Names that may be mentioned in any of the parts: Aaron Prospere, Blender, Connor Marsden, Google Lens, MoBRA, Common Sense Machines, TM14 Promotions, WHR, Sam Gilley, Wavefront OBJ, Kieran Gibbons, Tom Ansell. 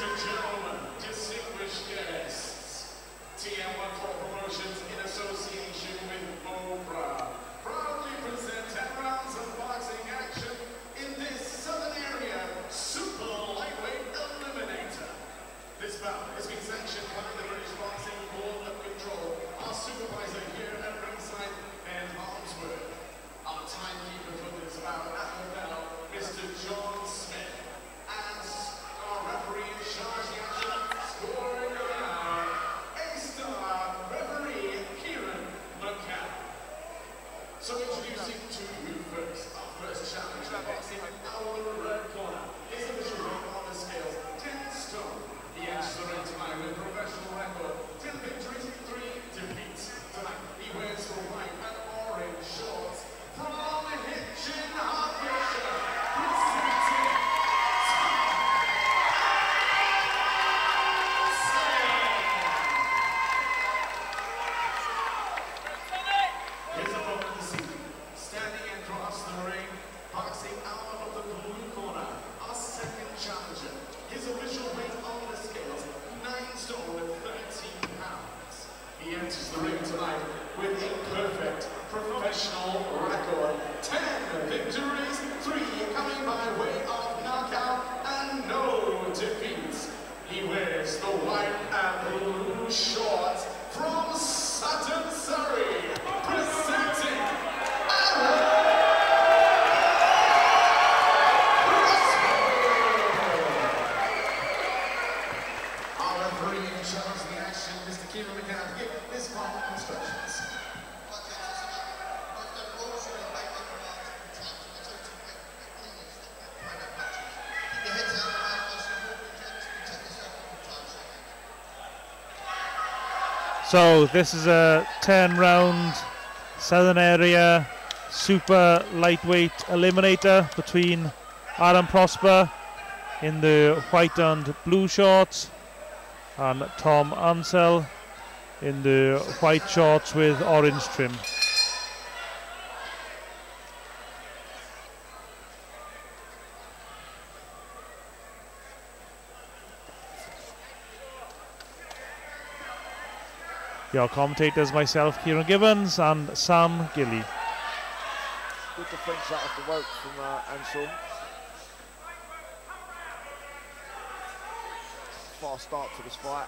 Ladies and gentlemen, distinguished guests, TM14 Promotions in association with MoBRA proudly present 10 rounds of boxing action in this Southern Area Super Lightweight Eliminator. This bout is being sanctioned by the British Boxing Board of Control, our supervisor here at ringside, and Armsworth. Our timekeeper for this bout at the bell, Mr. John Smith. So introducing to you first, our first challenge in boxing, our red corner is a measure on the scales, 10 stone. He edges the ring tonight with a professional record, 10 victories, 3 defeats. Tonight, he wears the white and orange shorts from Hitchin Hertfordshire, presenting Tom Ansell. His opponent this evening, standing across the ring, boxing out of the blue corner, our second challenger. His official weight on the scales, 9 stone with 13 pounds. He enters the ring tonight with a perfect professional record. 10 victories, 3 coming by way of knockout, and no defeats. He wears the white and blue shorts from Sutton, Surrey, presenting Aaron Prospere. Our referee in charge of the action, Mr. Kieran Gibbons, give his final instructions. So this is a 10-round Southern Area Super Lightweight Eliminator between Aaron Prospere in the white and blue shorts and Tom Ansell in the white shorts with orange trim. Your commentators, myself, Kieran Gibbons, and Sam Gilley. Good defence out of the rope from Ansell. Fast start to this fight.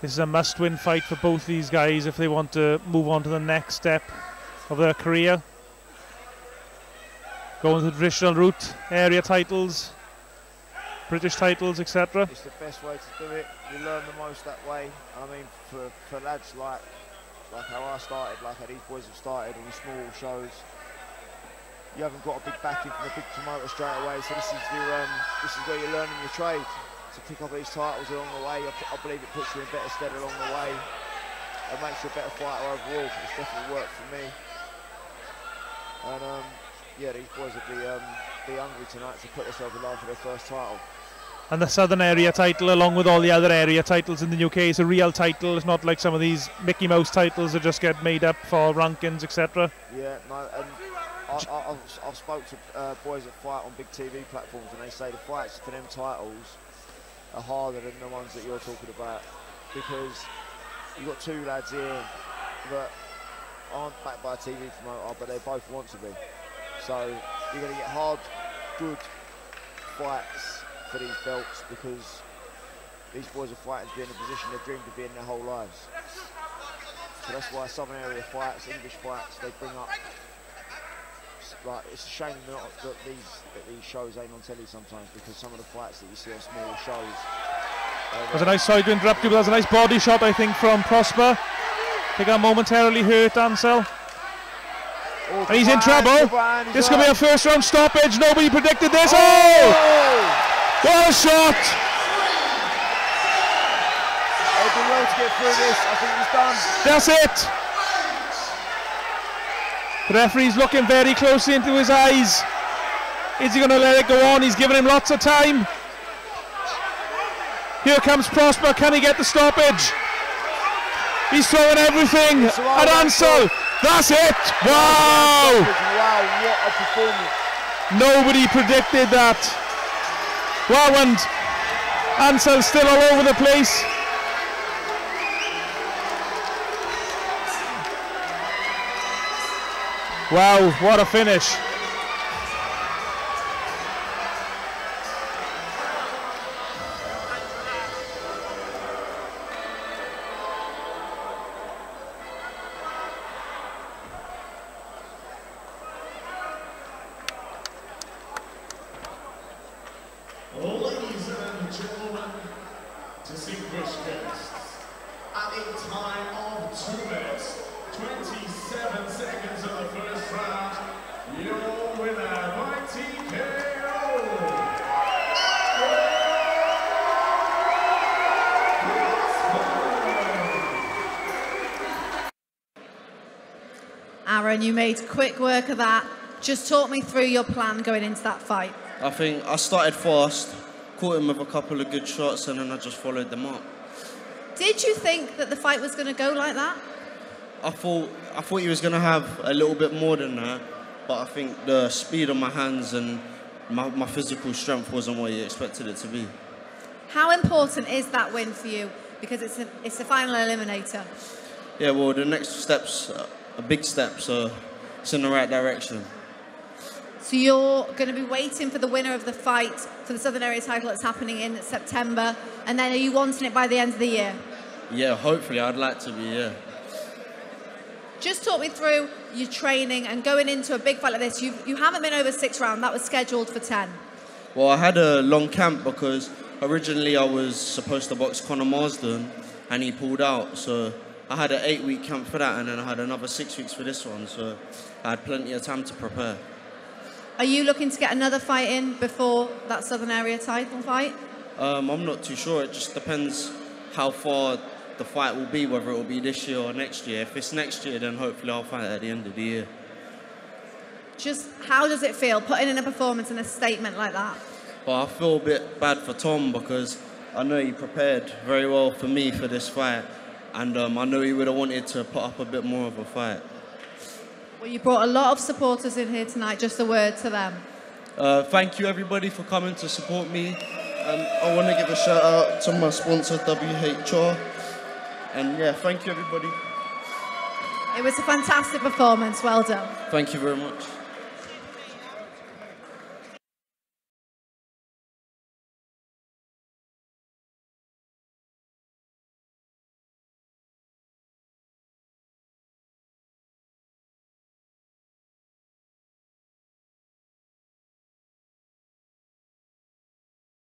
This is a must-win fight for both these guys if they want to move on to the next step of their career, going the traditional route, area titles, British titles, etc. It's the best way to do it. You learn the most that way. I mean, for lads like how I started, like how these boys have started on the small shows, you haven't got a big backing from a big promoter straight away. So this is where you're learning your trade to pick up these titles along the way. I believe it puts you in better stead along the way. It makes you a better fighter overall. It's definitely worked for me. And yeah, these boys will be hungry tonight to put themselves in line for their first title. And the Southern Area title, along with all the other area titles in the UK, is a real title. It's not like some of these Mickey Mouse titles that just get made up for rankings, etc. Yeah, no, and I've spoke to boys that fight on big TV platforms, and they say the fights for them titles are harder than the ones that you're talking about, because you've got two lads here that aren't backed by a TV promoter, but they both want to be. So you're going to get hard, good fights for these belts, because these boys are fighting to be in a position they've dreamed of being in their whole lives. So that's why Southern Area fights, English fights, they bring up. Like, it's a shame that these shows ain't on telly sometimes, because some of the fights that you see on smaller shows. That's a nice side to interrupt you, but that's a nice body shot, I think, from Prospere. I think I momentarily hurt Ansell. Oh, and he's in trouble. This could be a first round stoppage. Nobody predicted this. Oh! What a shot! They've been well to get through this. I think he's done. That's it. The referee's looking very closely into his eyes. Is he going to let it go on? He's given him lots of time. Here comes Prospere, can he get the stoppage? He's throwing everything at Ansell. That's it. Wow. Wow, what a performance. Nobody predicted that. Wow, and Ansell still all over the place. Wow, what a finish. Aaron, you made quick work of that. Just talk me through your plan going into that fight. I think I started fast, caught him with a couple of good shots, and then I just followed them up. Did you think that the fight was going to go like that? I thought he was going to have a little bit more than that, but I think the speed on my hands and my physical strength wasn't what you expected it to be. How important is that win for you? Because it's a final eliminator. Yeah, well, the next step's a big step, so it's in the right direction. So you're going to be waiting for the winner of the fight for the Southern Area title that's happening in September, and then are you wanting it by the end of the year? Yeah, hopefully. I'd like to be, yeah. Just talk me through your training and going into a big fight like this. You haven't been over 6 rounds. That was scheduled for 10. Well, I had a long camp because originally I was supposed to box Connor Marsden and he pulled out. So I had an 8-week camp for that, and then I had another 6 weeks for this one. So I had plenty of time to prepare. Are you looking to get another fight in before that Southern Area title fight? I'm not too sure. It just depends how far the fight will be, whether it will be this year or next year. If it's next year, then hopefully I'll fight at the end of the year. Just how does it feel, putting in a performance and a statement like that? Well, I feel a bit bad for Tom because I know he prepared very well for me for this fight, and I know he would have wanted to put up a bit more of a fight. Well, you brought a lot of supporters in here tonight. Just a word to them. Thank you, everybody, for coming to support me. I want to give a shout out to my sponsor, WHR. And yeah, thank you, everybody. It was a fantastic performance. Well done. Thank you very much.